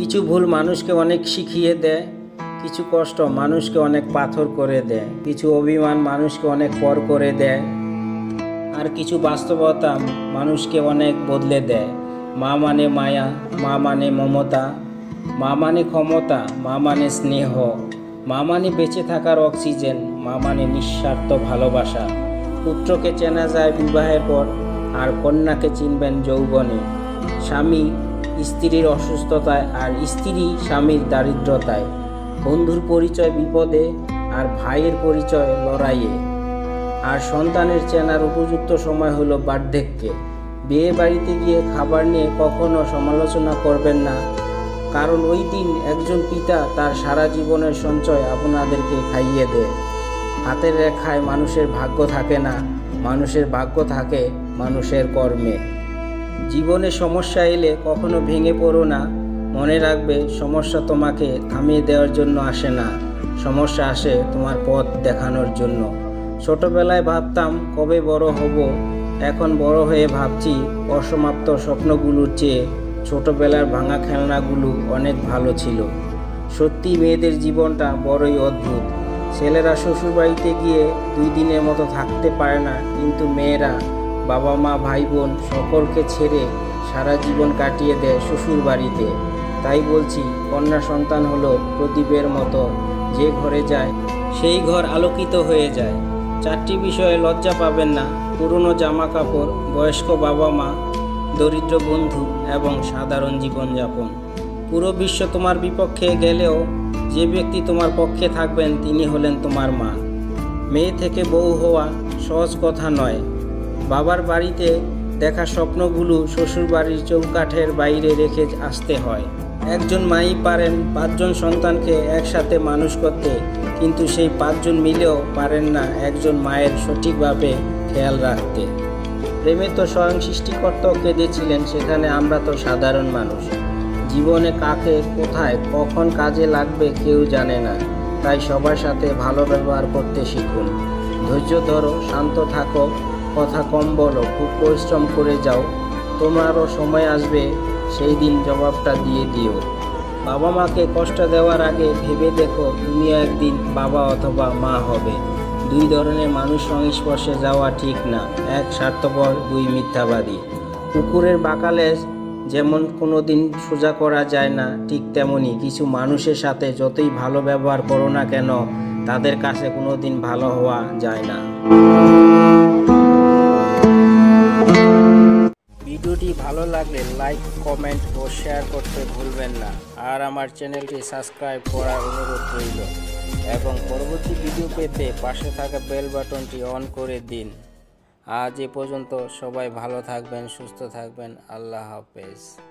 কিছু ভুল মানুষকে অনেক শিখিয়ে দেয়, কিছু কষ্ট মানুষকে অনেক পাথর করে দেয়, কিছু অভিমান মানুষকে অনেক পর করে দেয়, আর কিছু বাস্তবতা মানুষকে অনেক বদলে দেয়। মা মানে মায়া, মা মানে মমতা, মা মানে ক্ষমতা, মা মানে স্নেহ, মা মানে বেঁচে থাকার অক্সিজেন, মা মানে নিঃস্বার্থ ভালোবাসা। পুত্রকে চেনা যায় বিবাহের পর, আর কন্যাকে চিনবেন যৌবনে। স্বামী স্ত্রীর অসুস্থতায়, আর স্ত্রী স্বামীর দারিদ্রতায়। বন্ধুর পরিচয় বিপদে, আর ভাইয়ের পরিচয় লড়াইয়ে। আর সন্তানের চেনার উপযুক্ত সময় হলো বার্ধক্যে। বিয়ে বাড়িতে গিয়ে খাবার নিয়ে কখনো সমালোচনা করবেন না, কারণ ওই দিন একজন পিতা তার সারা জীবনের সঞ্চয় আপনাদেরকে খাইয়ে দেয়। হাতের রেখায় মানুষের ভাগ্য থাকে না, মানুষের ভাগ্য থাকে মানুষের কর্মে। জীবনে সমস্যা এলে কখনো ভেঙে পড়ো না। মনে রাখবে, সমস্যা তোমাকে থামিয়ে দেওয়ার জন্য আসে না, সমস্যা আসে তোমার পথ দেখানোর জন্য। ছোটবেলায় ভাবতাম কবে বড় হব, এখন বড় হয়ে ভাবছি অসমাপ্ত স্বপ্নগুলোর চেয়ে ছোটবেলার ভাঙা খেলনাগুলো অনেক ভালো ছিল। সত্যি মেয়েদের জীবনটা বড়ই অদ্ভুত। ছেলেরা শ্বশুরবাড়িতে গিয়ে 2 দিনের মতো থাকতে পারে না, কিন্তু মেয়েরা বাবা মা ভাই বোন সকলকে ছেড়ে সারা জীবন কাটিয়ে দেয় শ্বশুরবাড়িতে। তাই বলছি, কন্যা সন্তান হলো প্রদীপের মতো, যে ঘরে যায় সেই ঘর আলোকিত হয়ে যায়। 4টি বিষয়ে লজ্জা পাবেন না: পুরনো জামা কাপড়, বয়স্ক বাবা মা, দরিদ্র বন্ধু এবং সাধারণ জীবনযাপন। পুরো বিশ্ব তোমার বিপক্ষে গেলেও যে ব্যক্তি তোমার পক্ষে থাকবেন তিনি হলেন তোমার মা। মেয়ে থেকে বউ হওয়া সহজ কথা নয়। বাবার বাড়িতে দেখা স্বপ্নগুলো শ্বশুরবাড়ির চৌকাঠের বাইরে রেখে আসতে হয়। একজন মাই পারেন 5জন সন্তানকে একসাথে মানুষ করতে, কিন্তু সেই 5জন মিলেও পারেন না একজন মায়ের সঠিকভাবে খেয়াল রাখতে। প্রেমে তো স্বয়ং সৃষ্টিকর্তাও কেঁদেছিলেন, সেখানে আমরা তো সাধারণ মানুষ। জীবনে কাকে কোথায় কখন কাজে লাগবে কেউ জানে না, তাই সবার সাথে ভালো ব্যবহার করতে শিখুন। ধৈর্য ধরো, শান্ত থাকো, কথা কম বলো, খুব পরিশ্রম করে যাও। তোমারও সময় আসবে, সেই দিন জবাবটা দিয়ে দিও। বাবা মাকে কষ্ট দেওয়ার আগে ভেবে দেখো, তুমিও একদিন বাবা অথবা মা হবে। 2 ধরনের মানুষ সংস্পর্শে যাওয়া ঠিক না: 1 স্বার্থপর, 2 মিথ্যাবাদী। কুকুরের বাঁকালেজ যেমন কোনোদিন সোজা করা যায় না, ঠিক তেমনই কিছু মানুষের সাথে যতই ভালো ব্যবহার করো না কেন, তাদের কাছে কোনোদিন ভালো হওয়া যায় না। ভিডিওটি ভালো লাগলে লাইক, কমেন্ট ও শেয়ার করতে ভুলবেন না, আর আমার চ্যানেলটি সাবস্ক্রাইব করার অনুরোধ রইল। এবং পরবর্তী ভিডিও পেতে পাশে থাকা বেল বাটনটি অন করে দিন। আজ এ পর্যন্ত, সবাই ভালো থাকবেন, সুস্থ থাকবেন। আল্লাহ হাফেজ।